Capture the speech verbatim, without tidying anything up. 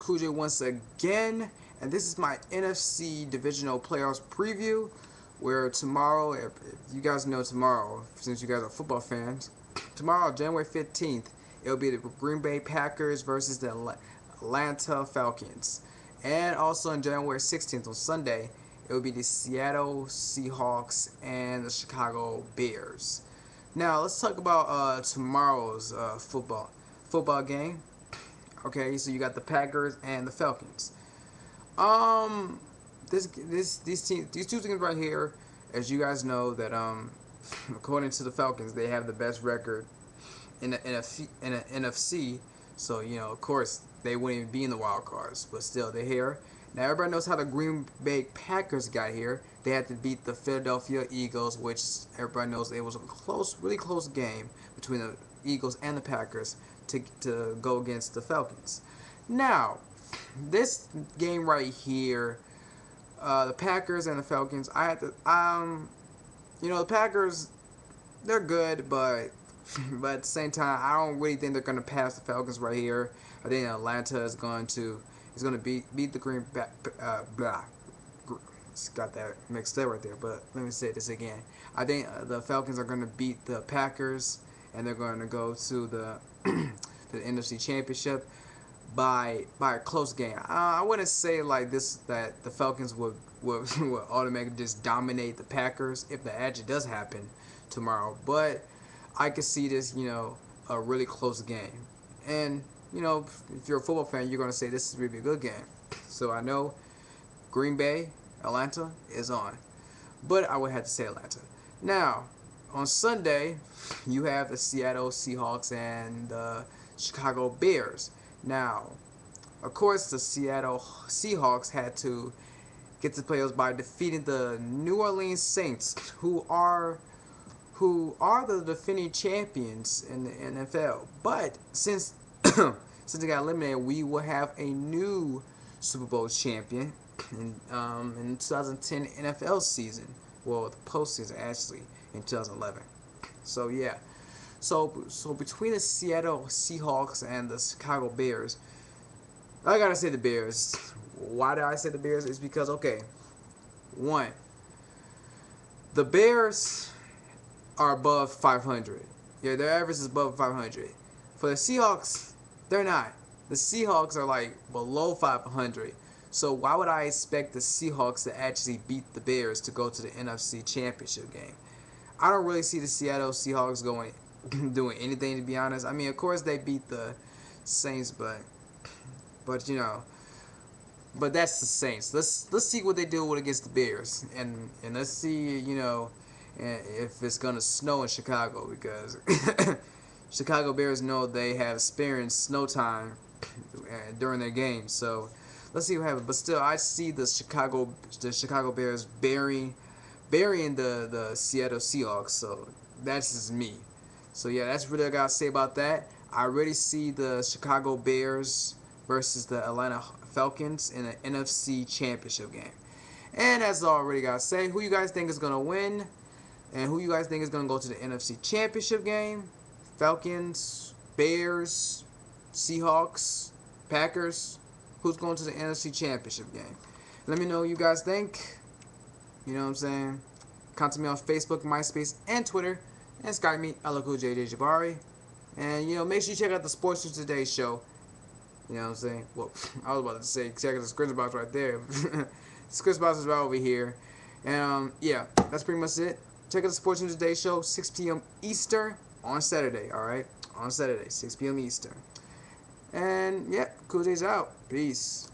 Cool J once again, and this is my N F C divisional playoffs preview, where tomorrow, if, if you guys know tomorrow, since you guys are football fans, tomorrow, January fifteenth, it'll be the Green Bay Packers versus the Atl Atlanta Falcons, and also on January sixteenth, on Sunday, it'll be the Seattle Seahawks and the Chicago Bears. Now, let's talk about uh, tomorrow's uh, football football game. Okay, so you got the Packers and the Falcons. Um, this this these teams, these two teams right here, as you guys know, that um, according to the Falcons, they have the best record in the N F C. In the N F C, so you know, of course, they wouldn't even be in the wild cards, but still, they're here. Now everybody knows how the Green Bay Packers got here. They had to beat the Philadelphia Eagles, which everybody knows it was a close, really close game between the Eagles and the Packers to to go against the Falcons. Now, this game right here, uh, the Packers and the Falcons. I had to, um, you know, the Packers, they're good, but but at the same time, I don't really think they're gonna pass the Falcons right here. I think Atlanta is going to is going to beat beat the Green Bay. Uh, blah. Got that mixed up right there, but let me say this again. I think uh, the Falcons are going to beat the Packers, and they're going to go to the the N F C Championship by by a close game. Uh, I wouldn't say like this that the Falcons would would, would automatically just dominate the Packers if the edge does happen tomorrow, but I could see this, you know, a really close game. And you know, if you're a football fan, you're going to say this is really a good game. So I know Green Bay, Atlanta is on, but I would have to say Atlanta. Now, on Sunday, you have the Seattle Seahawks and the Chicago Bears. Now, of course, the Seattle Seahawks had to get to the playoffs by defeating the New Orleans Saints, who are who are the defending champions in the N F L. But since since they got eliminated, we will have a new Super Bowl champion in um, in two thousand ten N F L season. Well, the postseason actually in two thousand eleven. So yeah, so so between the Seattle Seahawks and the Chicago Bears, I gotta say the Bears. Why did I say the Bears? It's because, okay, one, the Bears are above five hundred. Yeah, their average is above five hundred. For the Seahawks, they're not. The Seahawks are like below five hundred. So why would I expect the Seahawks to actually beat the Bears to go to the N F C Championship game? I don't really see the Seattle Seahawks going doing anything, to be honest. I mean, of course they beat the Saints, but but you know, but that's the Saints. Let's let's see what they do with against the Bears, and and let's see, you know, if it's gonna snow in Chicago, because Chicago Bears know they have experienced snow time during their games. So let's see what happens. But still, I see the Chicago the Chicago Bears burying. burying the, the Seattle Seahawks, so that's just me. So yeah, that's really what I gotta say about that. I already see the Chicago Bears versus the Atlanta Falcons in an N F C Championship game. And that's all I already gotta say. Who you guys think is gonna win, and who you guys think is gonna go to the N F C Championship game? Falcons, Bears, Seahawks, Packers. Who's going to the N F C Championship game? Let me know what you guys think. You know what I'm saying? Contact me on Facebook, MySpace, and Twitter. And Skype me, L L Cool J J Jabari. And, you know, make sure you check out the Sports News Today show. You know what I'm saying? Well, I was about to say, check out the Squidbox right there. The Squidbox is right over here. And, um, yeah, that's pretty much it. Check out the Sports News Today show, six P M Eastern on Saturday, all right? On Saturday, six P M Eastern. And, yeah, Cool J's out. Peace.